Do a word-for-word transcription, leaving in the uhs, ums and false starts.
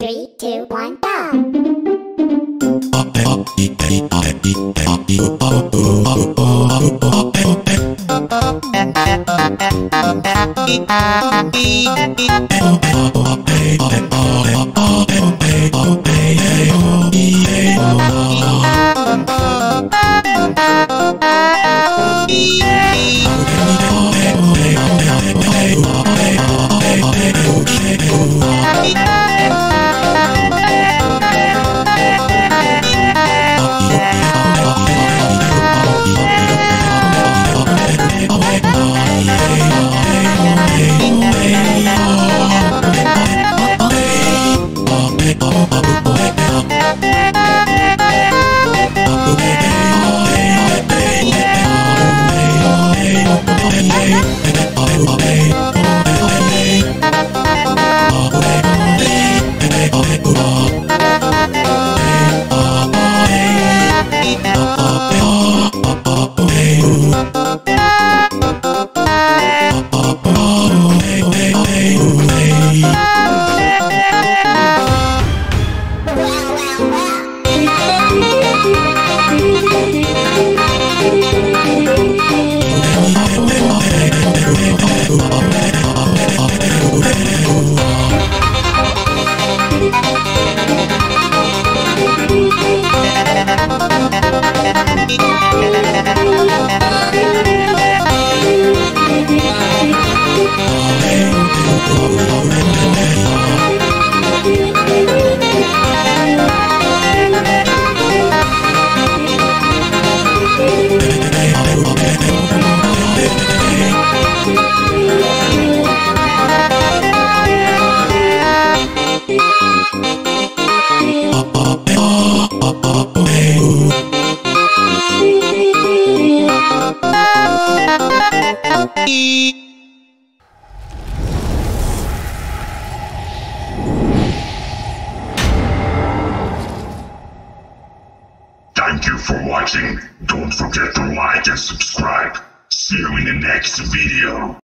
Three, two, one, go! Thank you for watching. Don't forget to like and subscribe. See you in the next video.